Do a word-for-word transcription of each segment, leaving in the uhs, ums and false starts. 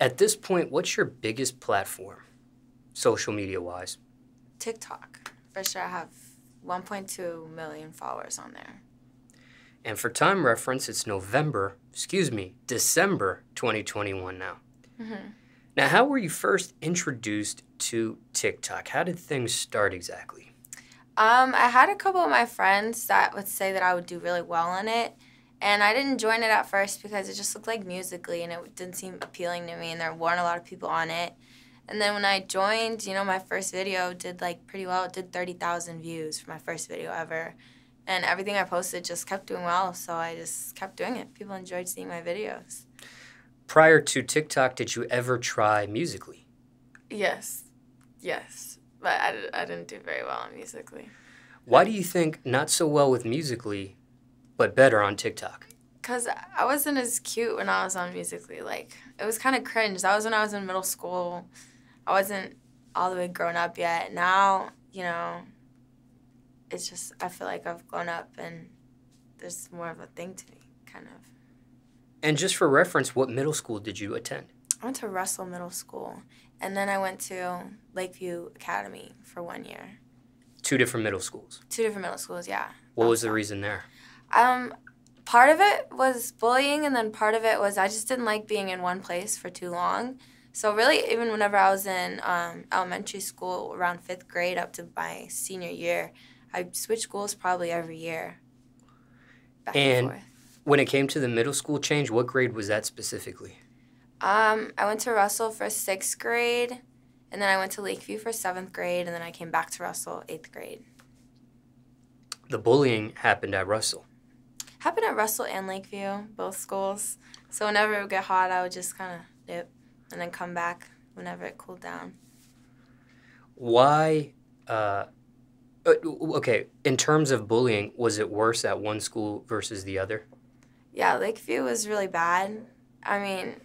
At this point, what's your biggest platform, social media-wise? TikTok. For sure, I have one point two million followers on there. And for time reference, it's November, excuse me, December twenty twenty-one now. Mm-hmm. Now, how were you first introduced to TikTok? How did things start exactly? Um, I had a couple of my friends that would say that I would do really well on it. And I didn't join it at first because it just looked like Musical.ly and it didn't seem appealing to me, and there weren't a lot of people on it. And then when I joined, you know, my first video did like pretty well. It did thirty thousand views for my first video ever. And everything I posted just kept doing well, so I just kept doing it. People enjoyed seeing my videos. Prior to TikTok, did you ever try Musical.ly? Yes, yes, but I, I didn't do very well on Musical.ly. Why do you think not so well with Musical.ly, but better on TikTok? Because I wasn't as cute when I was on Musical.ly. Like, it was kind of cringe. That was when I was in middle school. I wasn't all the way grown up yet. Now, you know, it's just, I feel like I've grown up and there's more of a thing to me, kind of. And just for reference, what middle school did you attend? I went to Russell Middle School, and then I went to Lakeview Academy for one year. Two different middle schools? Two different middle schools, yeah. What was the reason there? Um, part of it was bullying, and then part of it was I just didn't like being in one place for too long. So really, even whenever I was in um, elementary school, around fifth grade up to my senior year, I switched schools probably every year, back and, and forth. When it came to the middle school change, what grade was that specifically? Um, I went to Russell for sixth grade, and then I went to Lakeview for seventh grade, and then I came back to Russell eighth grade. The bullying happened at Russell? Happened at Russell and Lakeview, both schools. So whenever it would get hot, I would just kind of dip and then come back whenever it cooled down. Why, uh, okay, in terms of bullying, was it worse at one school versus the other? Yeah, Lakeview was really bad. I mean,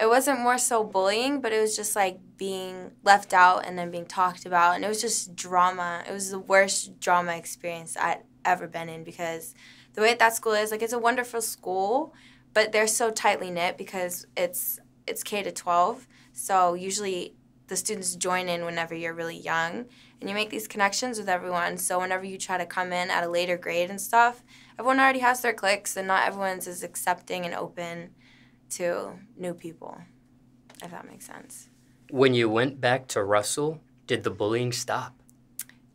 it wasn't more so bullying, but it was just like being left out and then being talked about. And it was just drama. It was the worst drama experience I'd ever been in, because the way that school is, like, it's a wonderful school, but they're so tightly knit because it's it's K to twelve. So usually the students join in whenever you're really young, and you make these connections with everyone. So whenever you try to come in at a later grade and stuff, everyone already has their cliques, and not everyone's as accepting and open to new people, if that makes sense. When you went back to Russell, did the bullying stop?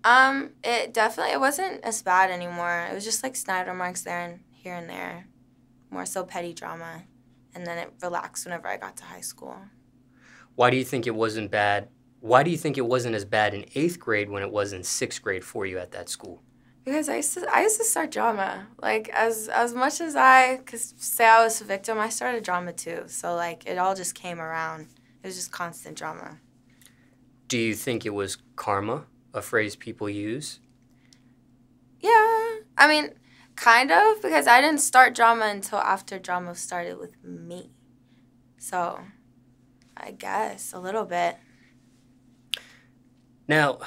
Um, it definitely, it wasn't as bad anymore. It was just like snide remarks there and here and there, more so petty drama, and then it relaxed whenever I got to high school. Why do you think it wasn't bad? Why do you think it wasn't as bad in eighth grade when it was in sixth grade for you at that school? Because I used to, I used to start drama. Like, as as much as I could say I was a victim, I started drama too. So, like, it all just came around. It was just constant drama. Do you think it was karma, a phrase people use? Yeah. I mean, kind of, because I didn't start drama until after drama started with me. So, I guess, a little bit. Now,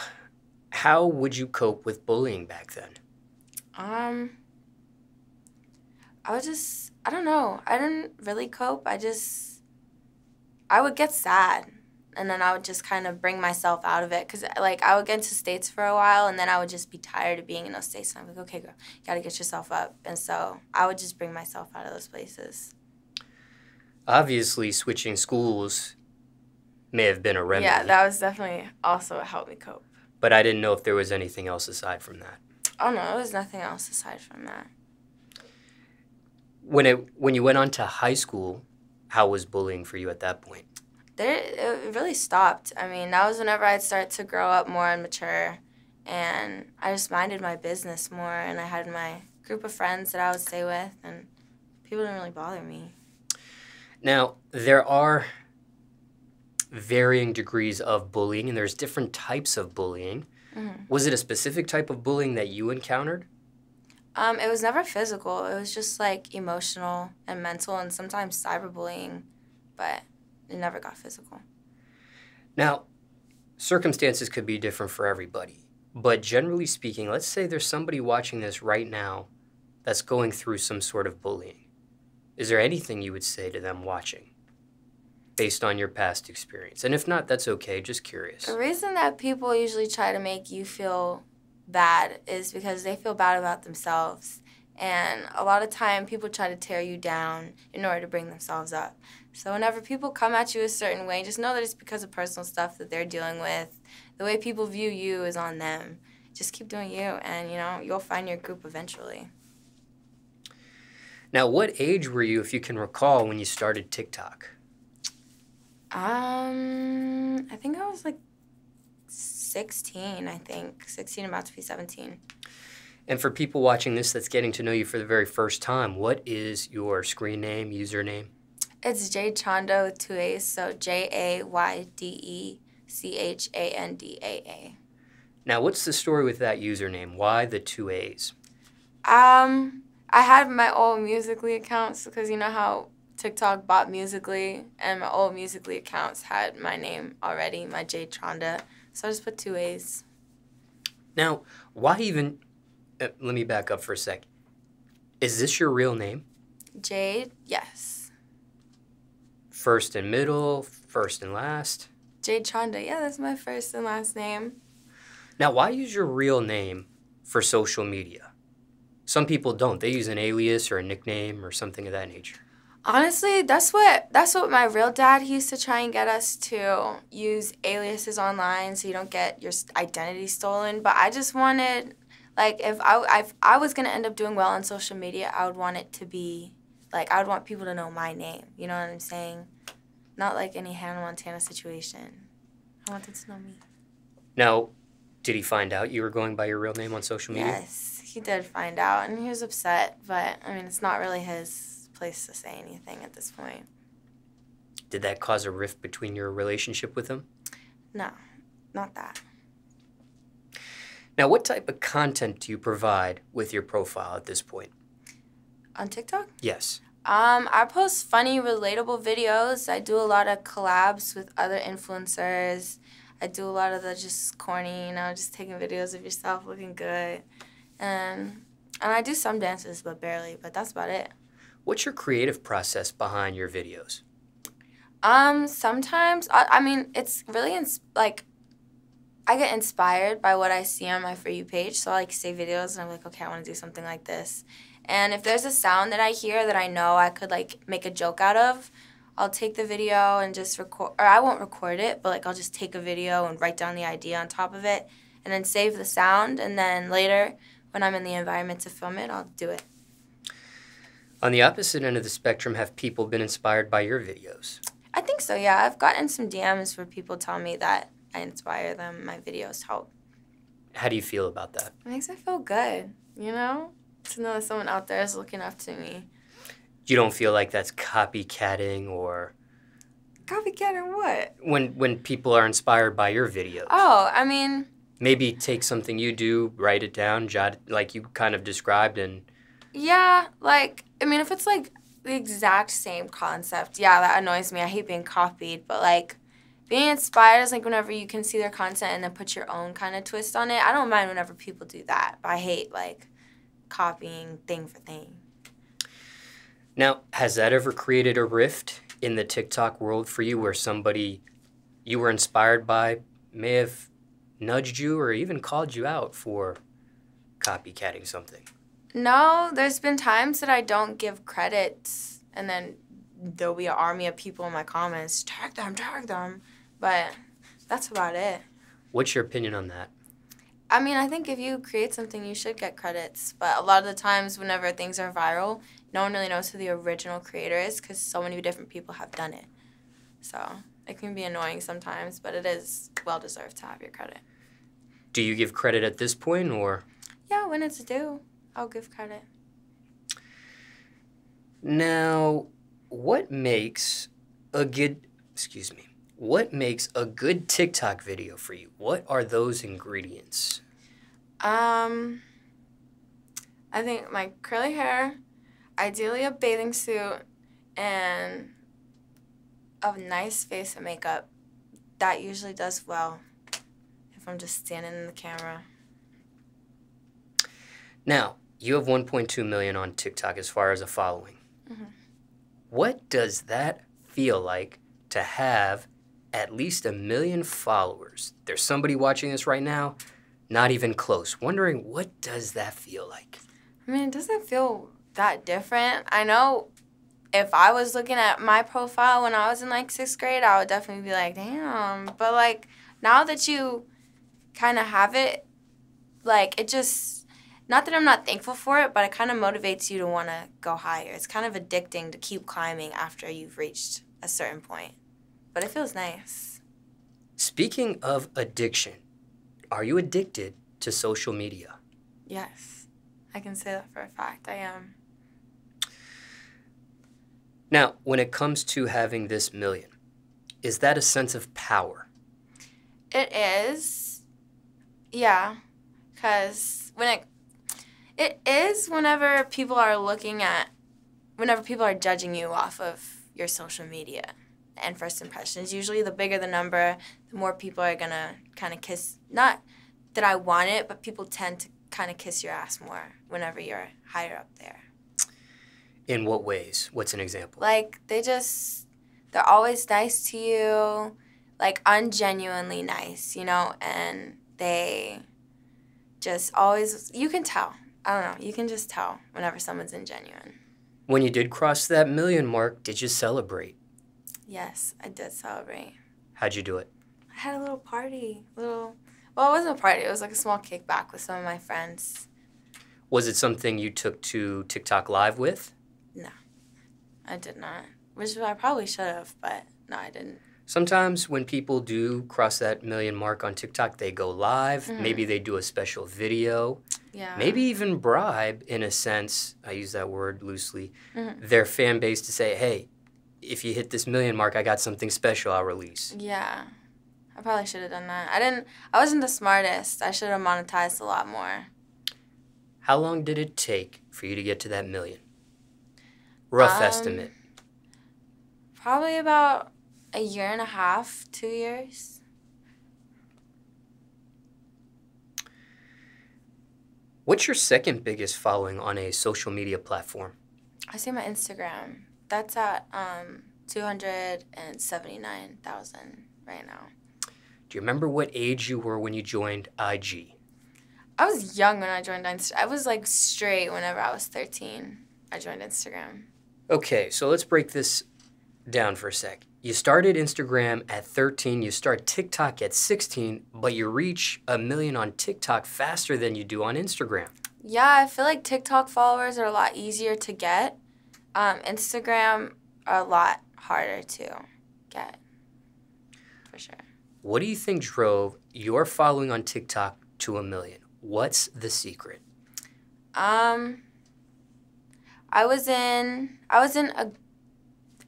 how would you cope with bullying back then? Um, I was just, I don't know. I didn't really cope. I just, I would get sad, and then I would just kind of bring myself out of it. Because, like, I would get into states for a while, and then I would just be tired of being in those states. And I'm like, okay, girl, you got to get yourself up. And so I would just bring myself out of those places. Obviously, switching schools may have been a remedy. Yeah, that was definitely also what helped me cope. But I didn't know if there was anything else aside from that. Oh, no, there was nothing else aside from that. When it when you went on to high school, how was bullying for you at that point? There, it really stopped. I mean, that was whenever I'd start to grow up more and mature, and I just minded my business more, and I had my group of friends that I would stay with, and people didn't really bother me. Now, there are varying degrees of bullying, and there's different types of bullying. Mm-hmm. Was it a specific type of bullying that you encountered? Um, it was never physical. It was just like emotional and mental, and sometimes cyberbullying, but it never got physical. Now, circumstances could be different for everybody, but generally speaking, let's say there's somebody watching this right now that's going through some sort of bullying. Is there anything you would say to them watching? based on your past experience. And if not, that's okay, just curious. The reason that people usually try to make you feel bad is because they feel bad about themselves. And a lot of time, people try to tear you down in order to bring themselves up. So whenever people come at you a certain way, just know that it's because of personal stuff that they're dealing with. The way people view you is on them. Just keep doing you, and you know, you'll find your group eventually. Now, what age were you, if you can recall, when you started TikTok? Um, I think I was like sixteen, I think. sixteen, about to be seventeen. And for people watching this that's getting to know you for the very first time, what is your screen name, username? It's Jayde Chanda with two A's, so J A Y D E C H A N D A A. Now, what's the story with that username? Why the two A's? Um, I had my old Musical.ly accounts because you know how TikTok bought Musical.ly, and my old Musical.ly accounts had my name already, my Jayde Chanda. So I just put two A's. Now, why even... Uh, let me back up for a sec. Is this your real name? Jayde, yes. First and middle, first and last? Jayde Chanda, yeah, that's my first and last name. Now, why use your real name for social media? Some people don't. They use an alias or a nickname or something of that nature. Honestly, that's what that's what my real dad, he used to try and get us to use aliases online so you don't get your identity stolen. But I just wanted... Like, if I, if I was going to end up doing well on social media, I would want it to be, like, I would want people to know my name. You know what I'm saying? Not like any Hannah Montana situation. I want them to know me. Now, did he find out you were going by your real name on social media? Yes, he did find out, and he was upset. But, I mean, it's not really his place to say anything at this point. Did that cause a rift between your relationship with him? No, not that. Now, what type of content do you provide with your profile at this point? On TikTok? Yes. Um, I post funny, relatable videos. I do a lot of collabs with other influencers. I do a lot of the just corny, you know, just taking videos of yourself looking good. And, and I do some dances, but barely, but that's about it. What's your creative process behind your videos? Um, sometimes, I, I mean, it's really, ins like, I get inspired by what I see on my For You page, so I like save videos and I'm like, okay, I want to do something like this. And if there's a sound that I hear that I know I could like make a joke out of, I'll take the video and just record, or I won't record it, but like I'll just take a video and write down the idea on top of it and then save the sound, and then later when I'm in the environment to film it, I'll do it. On the opposite end of the spectrum, have people been inspired by your videos? I think so, yeah. I've gotten some D Ms where people tell me that I inspire them, my videos help. How do you feel about that? It makes me feel good, you know? To know that someone out there is looking up to me. You don't feel like that's copycatting or... Copycatting what? When, when people are inspired by your videos. Oh, I mean... Maybe take something you do, write it down, jot it, like you kind of described, and... Yeah, like, I mean, if it's like the exact same concept, yeah, that annoys me. I hate being copied, but like... Being inspired is like whenever you can see their content and then put your own kind of twist on it. I don't mind whenever people do that, but I hate like copying thing for thing. Now, has that ever created a rift in the TikTok world for you where somebody you were inspired by may have nudged you or even called you out for copycatting something? No, there's been times that I don't give credits and then there'll be an army of people in my comments, tag them, tag them. But that's about it. What's your opinion on that? I mean, I think if you create something, you should get credits. But a lot of the times, whenever things are viral, no one really knows who the original creator is because so many different people have done it. So it can be annoying sometimes, but it is well-deserved to have your credit. Do you give credit at this point, or? Yeah, when it's due, I'll give credit. Now... What makes a good, excuse me, what makes a good TikTok video for you? What are those ingredients? Um, I think my curly hair, ideally a bathing suit, and a nice face and makeup. That usually does well if I'm just standing in the camera. Now, you have one point two million on TikTok as far as a following. Mm-hmm. What does that feel like to have at least a million followers. There's somebody watching this right now, not even close, wondering what does that feel like? I mean, it doesn't feel that different. I know if I was looking at my profile when I was in like sixth grade, I would definitely be like, damn. But like now that you kind of have it, like it just, not that I'm not thankful for it, but it kind of motivates you to want to go higher. It's kind of addicting to keep climbing after you've reached a certain point. But it feels nice. Speaking of addiction, are you addicted to social media? Yes, I can say that for a fact, I am. Now, when it comes to having this million, is that a sense of power? It is, yeah, because when it, it is whenever people are looking at, whenever people are judging you off of your social media. And first impressions. Usually the bigger the number, the more people are gonna kind of kiss, not that I want it, but people tend to kind of kiss your ass more whenever you're higher up there. In what ways? What's an example? Like they just, they're always nice to you, like ungenuinely nice, you know, and they just always, you can tell. I don't know, you can just tell whenever someone's ingenuine. When you did cross that million mark, did you celebrate? Yes, I did celebrate. How'd you do it? I had a little party. A little, well, it wasn't a party. It was like a small kickback with some of my friends. Was it something you took to TikTok Live with? No, I did not, which I probably should have, but no, I didn't. Sometimes when people do cross that million mark on TikTok, they go live. Mm-hmm. Maybe they do a special video. Yeah. Maybe even bribe, in a sense, I use that word loosely, mm-hmm. their fan base to say, hey, if you hit this million mark, I got something special I'll release. Yeah. I probably should have done that. I didn't, I wasn't the smartest. I should have monetized a lot more. How long did it take for you to get to that million? Rough um, estimate. Probably about a year and a half, two years. What's your second biggest following on a social media platform? I see my Instagram. That's at um, two hundred seventy-nine thousand right now. Do you remember what age you were when you joined I G? I was young when I joined Instagram. I was like straight whenever I was thirteen, I joined Instagram. Okay, so let's break this down for a sec. You started Instagram at thirteen, you start TikTok at sixteen, but you reach a million on TikTok faster than you do on Instagram. Yeah, I feel like TikTok followers are a lot easier to get. Um, Instagram are a lot harder to get, for sure. What do you think drove your following on TikTok to a million? What's the secret? Um, I was in I was in a,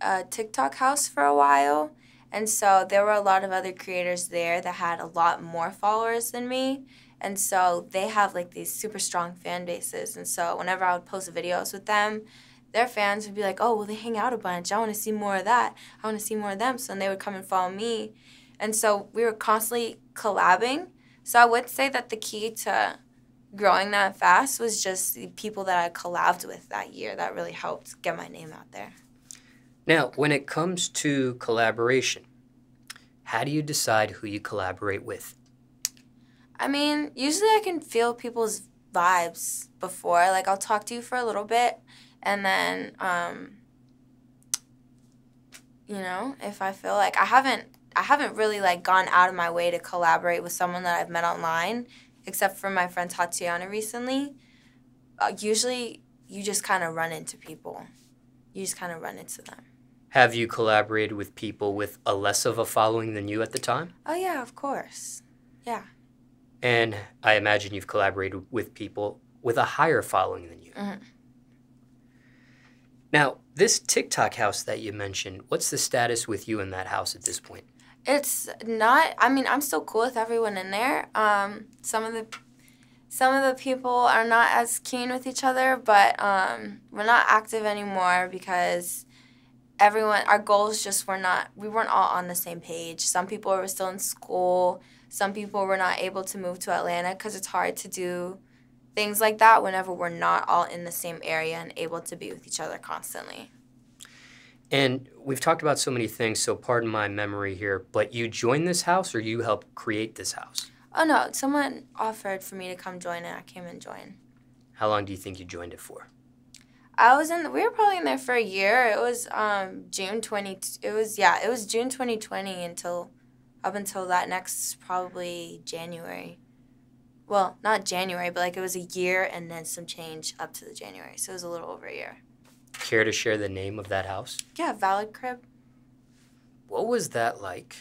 a TikTok house for a while, and so there were a lot of other creators there that had a lot more followers than me, and so they have like these super strong fan bases, and so whenever I would post videos with them, their fans would be like, oh, well, they hang out a bunch. I want to see more of that. I want to see more of them. So then they would come and follow me. And so we were constantly collabing. So I would say that the key to growing that fast was just the people that I collabed with that year. That really helped get my name out there. Now, when it comes to collaboration, how do you decide who you collaborate with? I mean, usually I can feel people's vibes before. Like, I'll talk to you for a little bit. And then, um, you know, if I feel like I haven't, I haven't really like gone out of my way to collaborate with someone that I've met online, except for my friend Tatiana recently. Uh, usually, you just kind of run into people. You just kind of run into them. Have you collaborated with people with a less of a following than you at the time? Oh yeah, of course. Yeah. And I imagine you've collaborated with people with a higher following than you. Mm-hmm. Now, this TikTok house that you mentioned, what's the status with you in that house at this point? It's not, I mean, I'm still cool with everyone in there. Um, some of the some of the people are not as keen with each other, but um, we're not active anymore because everyone, our goals just were not, we weren't all on the same page. Some people were still in school. Some people were not able to move to Atlanta because it's hard to do things like that whenever we're not all in the same area and able to be with each other constantly. And we've talked about so many things, so pardon my memory here, but you joined this house or you helped create this house? Oh, no, someone offered for me to come join it. I came and joined. How long do you think you joined it for? I was in, we were probably in there for a year. It was um, June twenty, it was, yeah, it was June twenty twenty until, up until that next probably January. Well, not January, but like it was a year and then some change up to the January. So it was a little over a year. Care to share the name of that house? Yeah, Valid Crib. What was that like?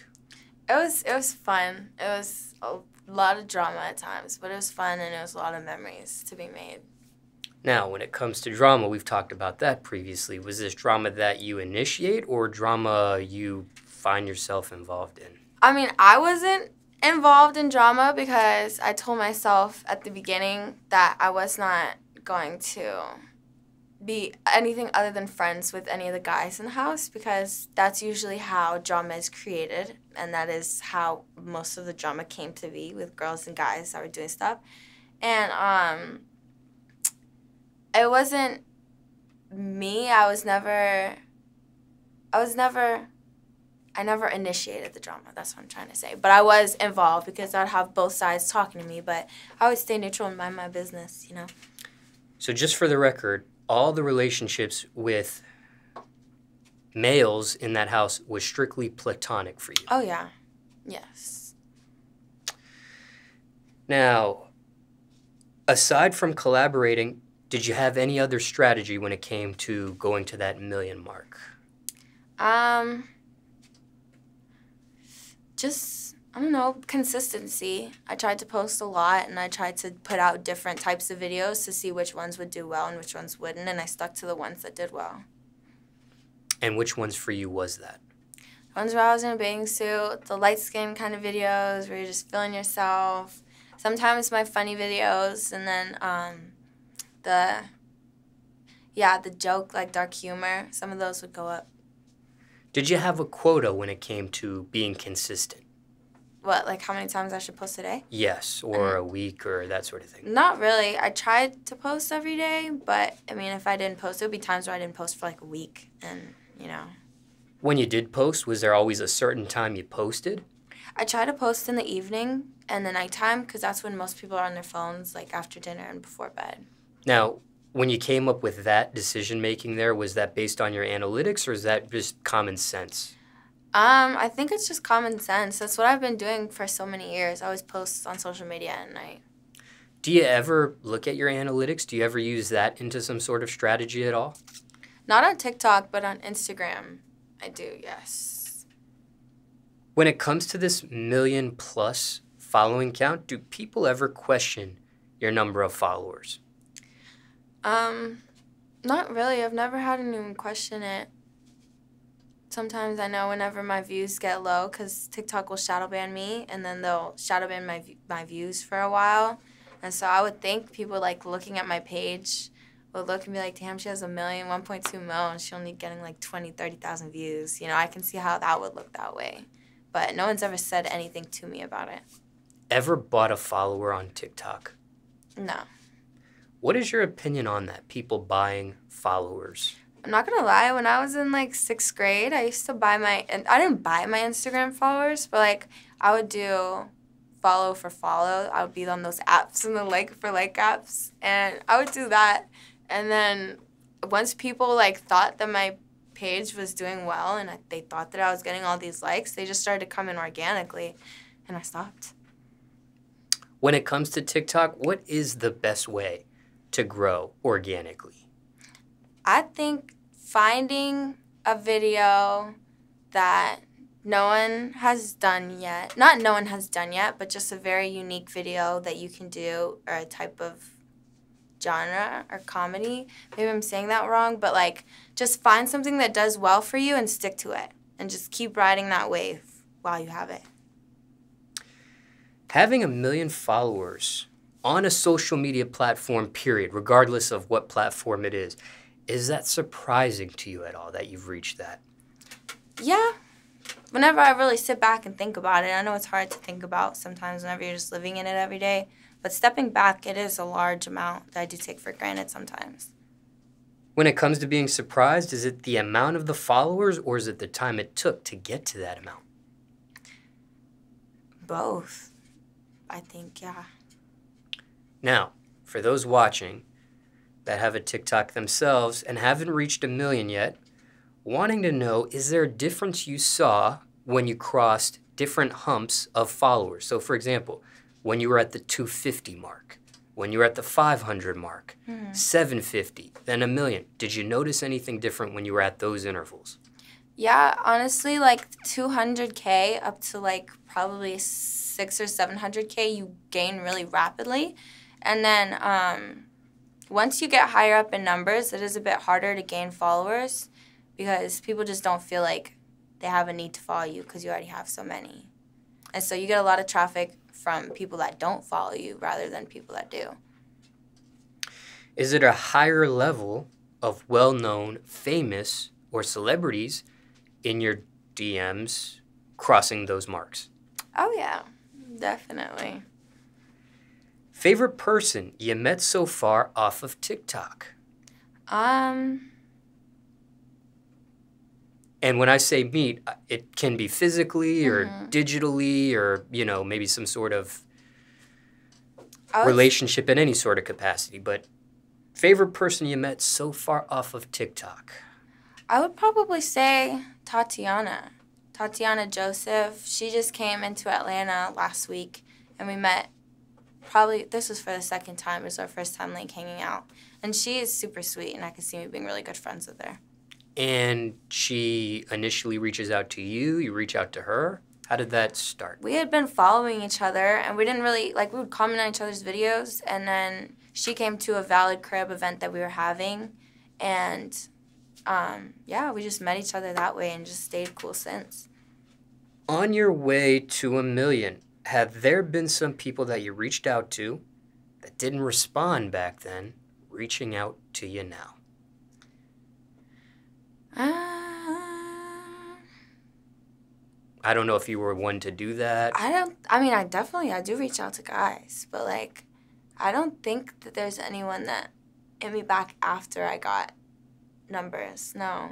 It was, it was fun. It was a lot of drama at times, but it was fun and it was a lot of memories to be made. Now, when it comes to drama, we've talked about that previously. Was this drama that you initiate or drama you find yourself involved in? I mean, I wasn't involved in drama because I told myself at the beginning that I was not going to be anything other than friends with any of the guys in the house because that's usually how drama is created, and that is how most of the drama came to be with girls and guys that were doing stuff. And um, it wasn't me. I was never, I was never, I never initiated the drama. That's what I'm trying to say. But I was involved because I'd have both sides talking to me, but I would stay neutral and mind my business, you know? So just for the record, all the relationships with males in that house was strictly platonic for you. Oh, yeah. Yes. Now, aside from collaborating, did you have any other strategy when it came to going to that million mark? Um, just, I don't know, consistency. I tried to post a lot, and I tried to put out different types of videos to see which ones would do well and which ones wouldn't, and I stuck to the ones that did well. And which ones for you was that? The ones where I was in a bathing suit, the light-skinned kind of videos where you're just feeling yourself. Sometimes my funny videos, and then um, the, yeah, the joke, like dark humor. Some of those would go up. Did you have a quota when it came to being consistent? What, like how many times I should post a day? Yes, or a week or that sort of thing. Not really. I tried to post every day, but, I mean, if I didn't post, it would be times where I didn't post for like a week and, you know. When you did post, was there always a certain time you posted? I try to post in the evening and the nighttime because that's when most people are on their phones, like after dinner and before bed. Now, when you came up with that decision-making there, was that based on your analytics or is that just common sense? Um, I think it's just common sense. That's what I've been doing for so many years. I always post on social media at night. Do you ever look at your analytics? Do you ever use that into some sort of strategy at all? Not on TikTok, but on Instagram, I do, yes. When it comes to this million-plus following count, do people ever question your number of followers? Um, not really. I've never had anyone question it. Sometimes I know whenever my views get low, because TikTok will shadow ban me, and then they'll shadow ban my my views for a while. And so I would think people like looking at my page will look and be like, damn, she has a million, one point two mil, and she only getting like twenty, thirty thousand views. You know, I can see how that would look that way. But no one's ever said anything to me about it. Ever bought a follower on TikTok? No. What is your opinion on that, people buying followers? I'm not gonna lie, when I was in like sixth grade, I used to buy my, and I didn't buy my Instagram followers, but like I would do follow for follow. I would be on those apps and the like for like apps, and I would do that. And then once people like thought that my page was doing well and I, they thought that I was getting all these likes, they just started to come in organically, and I stopped. When it comes to TikTok, what is the best way to grow organically? I think finding a video that no one has done yet, not no one has done yet, but just a very unique video that you can do, or a type of genre or comedy. Maybe I'm saying that wrong, but like just find something that does well for you and stick to it and just keep riding that wave while you have it. Having a million followers on a social media platform, period, regardless of what platform it is, is that surprising to you at all that you've reached that? Yeah. Whenever I really sit back and think about it, I know it's hard to think about sometimes whenever you're just living in it every day, but stepping back, it is a large amount that I do take for granted sometimes. When it comes to being surprised, is it the amount of the followers or is it the time it took to get to that amount? Both, I think, yeah. Now, for those watching that have a TikTok themselves and haven't reached a million yet, wanting to know, is there a difference you saw when you crossed different humps of followers? So for example, when you were at the two fifty mark, when you were at the five hundred mark, mm-hmm. seven fifty, then a million. Did you notice anything different when you were at those intervals? Yeah, honestly, like two hundred K up to like probably six or seven hundred K, you gain really rapidly. And then um, once you get higher up in numbers, it is a bit harder to gain followers because people just don't feel like they have a need to follow you because you already have so many. And so you get a lot of traffic from people that don't follow you rather than people that do. Is it a higher level of well-known, famous, or celebrities in your D Ms crossing those marks? Oh, yeah, definitely. Favorite person you met so far off of TikTok? Um... And when I say meet, it can be physically or mm-hmm. digitally or, you know, maybe some sort of was, relationship in any sort of capacity. But favorite person you met so far off of TikTok? I would probably say Tatiana. Tatiana Joseph. She just came into Atlanta last week and we met probably, this was for the second time. It was our first time like hanging out. And she is super sweet and I could see me being really good friends with her. And she initially reaches out to you, you reach out to her. How did that start? We had been following each other and we didn't really, like we would comment on each other's videos and then she came to a Valid Crib event that we were having and um, yeah, we just met each other that way and just stayed cool since. On your way to a million, have there been some people that you reached out to that didn't respond back then, reaching out to you now? Uh, I don't know if you were one to do that. I don't, I mean, I definitely, I do reach out to guys, but like, I don't think that there's anyone that hit me back after I got numbers, no.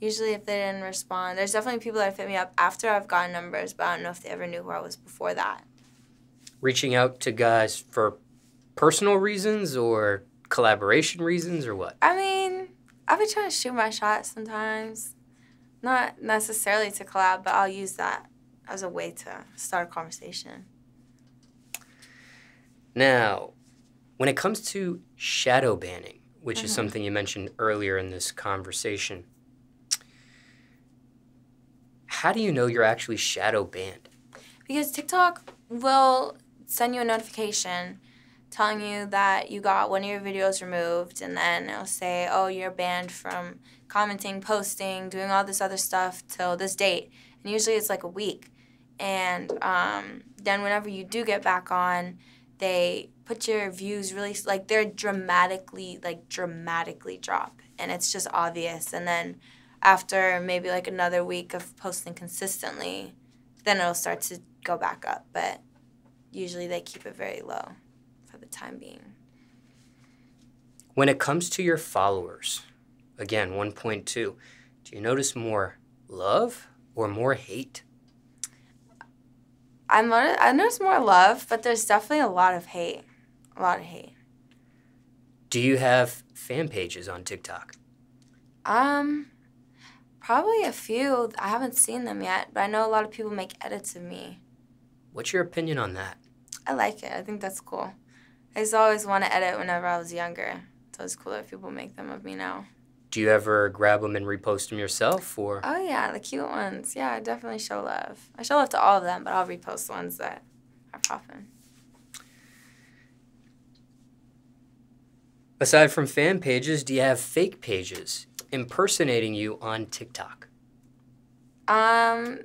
Usually if they didn't respond, there's definitely people that have hit me up after I've gotten numbers, but I don't know if they ever knew who I was before that. Reaching out to guys for personal reasons or collaboration reasons or what? I mean, I've been trying to shoot my shot sometimes. Not necessarily to collab, but I'll use that as a way to start a conversation. Now, when it comes to shadow banning, which mm-hmm. is something you mentioned earlier in this conversation, how do you know you're actually shadow banned? Because TikTok will send you a notification telling you that you got one of your videos removed, and then it'll say, oh, you're banned from commenting, posting, doing all this other stuff till this date. And usually it's like a week. And um, then whenever you do get back on, they put your views really, like they're dramatically, like dramatically drop. And it's just obvious. And then after maybe like another week of posting consistently, then it'll start to go back up. But usually they keep it very low for the time being. When it comes to your followers, again, one point two, do you notice more love or more hate? I'm, I notice more love, but there's definitely a lot of hate, a lot of hate. Do you have fan pages on TikTok? Um, probably a few. I haven't seen them yet, but I know a lot of people make edits of me. What's your opinion on that? I like it. I think that's cool. I just always want to edit whenever I was younger. So it's cool that people make them of me now. Do you ever grab them and repost them yourself, or? Oh yeah, the cute ones. Yeah, I definitely show love. I show love to all of them, but I'll repost ones that are popping. Aside from fan pages, do you have fake pages impersonating you on TikTok? Um,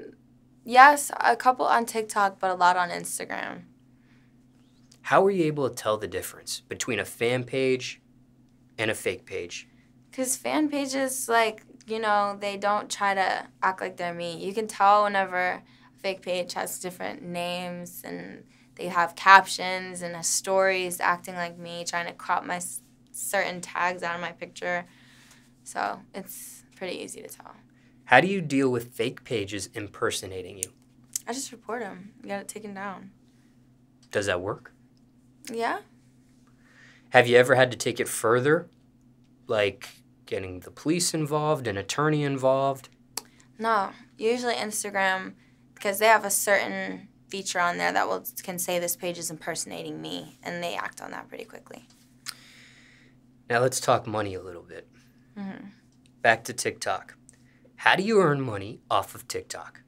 yes, a couple on TikTok, but a lot on Instagram. How were you able to tell the difference between a fan page and a fake page? Because fan pages, like, you know, they don't try to act like they're me. You can tell whenever a fake page has different names and they have captions and stories acting like me, trying to crop my certain tags out of my picture. So it's pretty easy to tell. How do you deal with fake pages impersonating you? I just report them. I got it taken down. Does that work? Yeah. Have you ever had to take it further? Like getting the police involved, an attorney involved? No. Usually Instagram, because they have a certain feature on there that will can say this page is impersonating me, and they act on that pretty quickly. Now let's talk money a little bit. Mm-hmm. Back to TikTok. How do you earn money off of TikTok?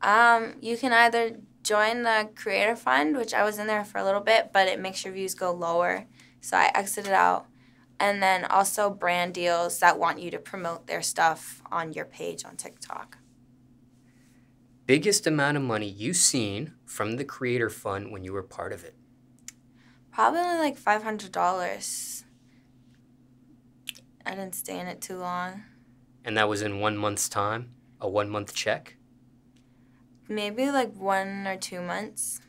Um, you can either join the Creator Fund, which I was in there for a little bit, but it makes your views go lower. So I exited out. And then also brand deals that want you to promote their stuff on your page on TikTok. Biggest amount of money you've seen from the Creator Fund when you were part of it? Probably like five hundred dollars. I didn't stay in it too long. And that was in one month's time? A one-month check? Maybe like one or two months.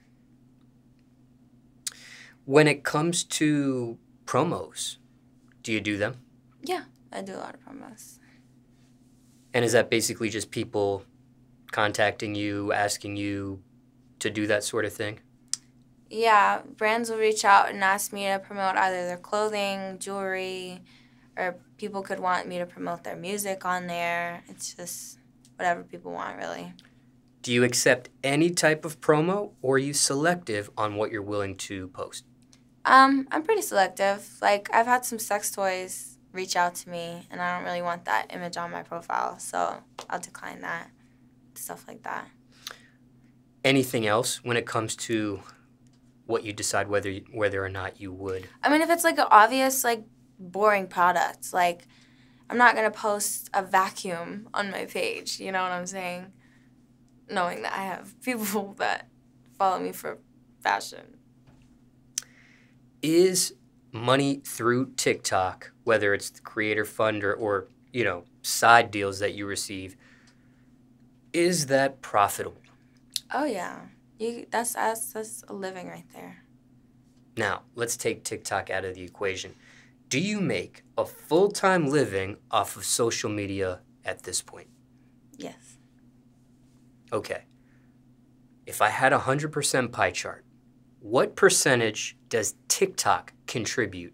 When it comes to promos, do you do them? Yeah, I do a lot of promos. And is that basically just people contacting you, asking you to do that sort of thing? Yeah, brands will reach out and ask me to promote either their clothing, jewelry, or people could want me to promote their music on there. It's just whatever people want, really. Do you accept any type of promo, or are you selective on what you're willing to post? Um, I'm pretty selective. Like, I've had some sex toys reach out to me, and I don't really want that image on my profile, so I'll decline that, stuff like that. Anything else when it comes to what you decide whether whether or not you would? I mean, if it's like an obvious, like, boring products, like, I'm not going to post a vacuum on my page, you know what I'm saying? Knowing that I have people that follow me for fashion. Is money through TikTok, whether it's the Creator Fund or, or, you know, side deals that you receive, is that profitable? Oh, yeah. You, that's, that's, that's a living right there. Now, let's take TikTok out of the equation. Do you make a full-time living off of social media at this point? Yes. Okay, if I had a one hundred percent pie chart, what percentage does TikTok contribute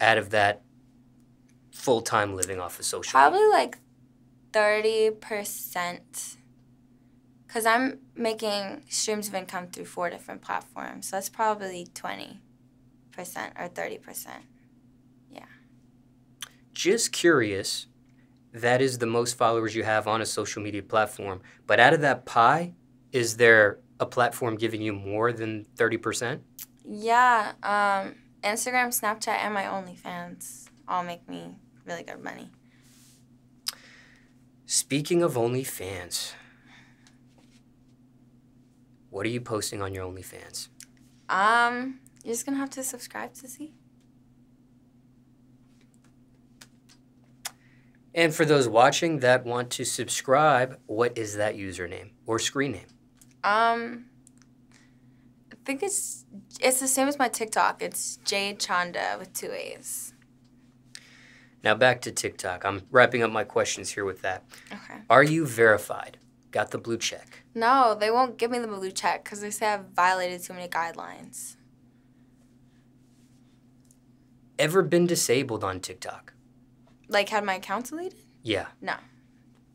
out of that full-time living off of social Probably media? Probably like thirty percent, because I'm making streams of income through four different platforms, so that's probably twenty percent or thirty percent, yeah. Just curious. That is the most followers you have on a social media platform. But out of that pie, is there a platform giving you more than thirty percent? Yeah. Um, Instagram, Snapchat, and my OnlyFans all make me really good money. Speaking of OnlyFans, what are you posting on your OnlyFans? Um, you're just going to have to subscribe to see. And for those watching that want to subscribe, what is that username or screen name? Um, I think it's it's the same as my TikTok. It's Jayde Chanda with two A's. Now back to TikTok. I'm wrapping up my questions here with that. Okay. Are you verified? Got the blue check? No, they won't give me the blue check because they say I've violated too many guidelines. Ever been disabled on TikTok? Like, had my account deleted? Yeah. No.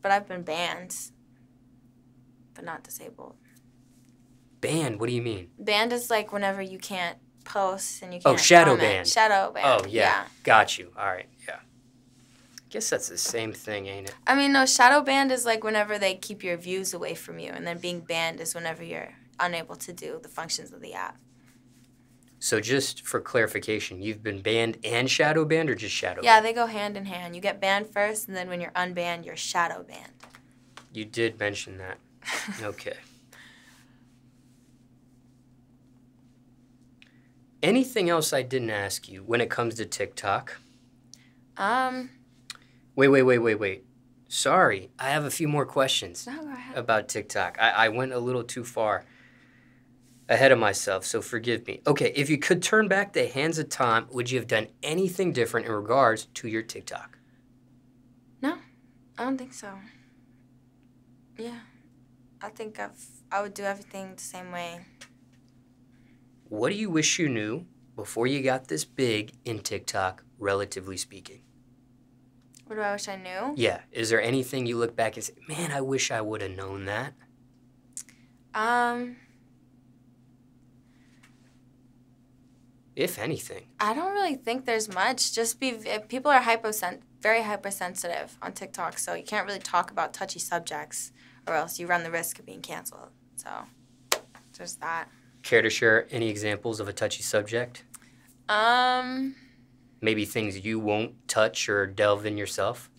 But I've been banned, but not disabled. Banned? What do you mean? Banned is, like, whenever you can't post and you can't Oh, shadow banned. Shadow banned. Oh, yeah. yeah. Got you. All right, yeah. Guess that's the same thing, ain't it? I mean, no, shadow banned is, like, whenever they keep your views away from you, and then being banned is whenever you're unable to do the functions of the app. So just for clarification, you've been banned and shadow banned, or just shadow banned? Yeah, they go hand in hand. You get banned first, and then when you're unbanned, you're shadow banned. You did mention that. Okay. Anything else I didn't ask you when it comes to TikTok? Um. Wait, wait, wait, wait, wait. Sorry, I have a few more questions no, go ahead. about TikTok. I, I went a little too far. ahead of myself, so forgive me. Okay, if you could turn back the hands of time, would you have done anything different in regards to your TikTok? No, I don't think so. Yeah, I think I've, I would do everything the same way. What do you wish you knew before you got this big in TikTok, relatively speaking? What do I wish I knew? Yeah, is there anything you look back and say, man, I wish I would have known that? Um... If anything. I don't really think there's much. Just be, people are hyposent, very hypersensitive on TikTok, so you can't really talk about touchy subjects or else you run the risk of being canceled. So, just that. Care to share any examples of a touchy subject? Um... Maybe things you won't touch or delve in yourself?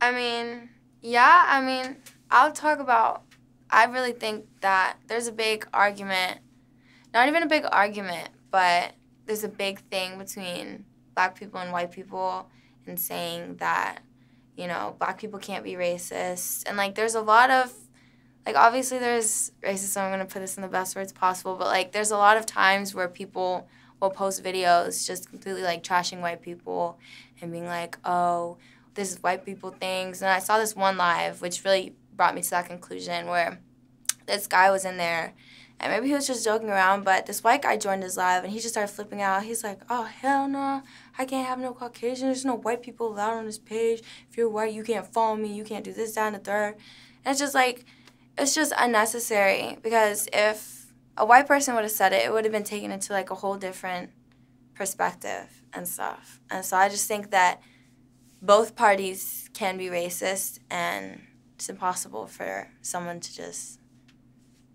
I mean, yeah, I mean, I'll talk about, I really think that there's a big argument, not even a big argument, but there's a big thing between black people and white people and saying that, you know, black people can't be racist. And, like, there's a lot of, like, obviously there's racism, I'm going to put this in the best words possible, but, like, there's a lot of times where people will post videos just completely, like, trashing white people and being like, oh, this is white people things. And I saw this one live, which really brought me to that conclusion, where this guy was in there, and maybe he was just joking around, but this white guy joined his live, and he just started flipping out. He's like, oh, hell no, I can't have no Caucasian. There's no white people allowed on this page. If you're white, you can't follow me. You can't do this, that, and the third. And it's just, like, it's just unnecessary, because if a white person would have said it, it would have been taken into, like, a whole different perspective and stuff. And so I just think that both parties can be racist, and it's impossible for someone to just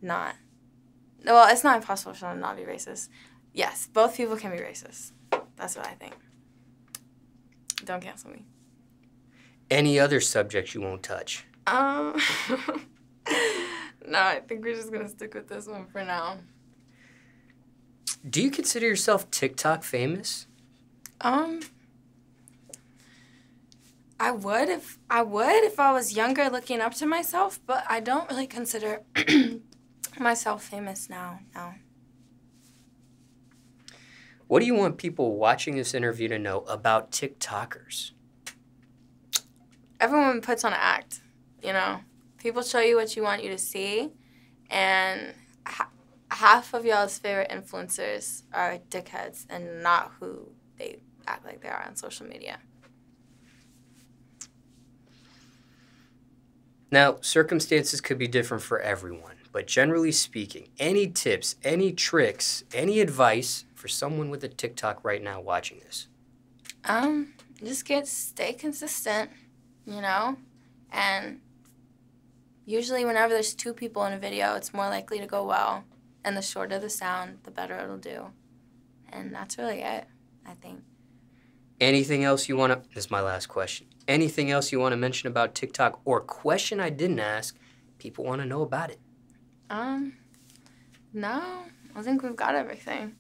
not. Well, it's not impossible for someone to not be racist. Yes, both people can be racist. That's what I think. Don't cancel me. Any other subjects you won't touch? Um... No, I think we're just going to stick with this one for now. Do you consider yourself TikTok famous? Um, I would if I would if I was younger, looking up to myself, but I don't really consider myself famous now, no. What do you want people watching this interview to know about TikTokers? Everyone puts on an act, you know. People show you what you want you to see, and ha half of y'all's favorite influencers are dickheads and not who they act like they are on social media. Now, circumstances could be different for everyone, but generally speaking, any tips, any tricks, any advice for someone with a TikTok right now watching this? Um, just get, stay consistent, you know, and usually whenever there's two people in a video, it's more likely to go well. And the shorter the sound, the better it'll do. And that's really it, I think. Anything else you want to, this is my last question. Anything else you want to mention about TikTok, or question I didn't ask, people want to know about it? Um, no, I think we've got everything.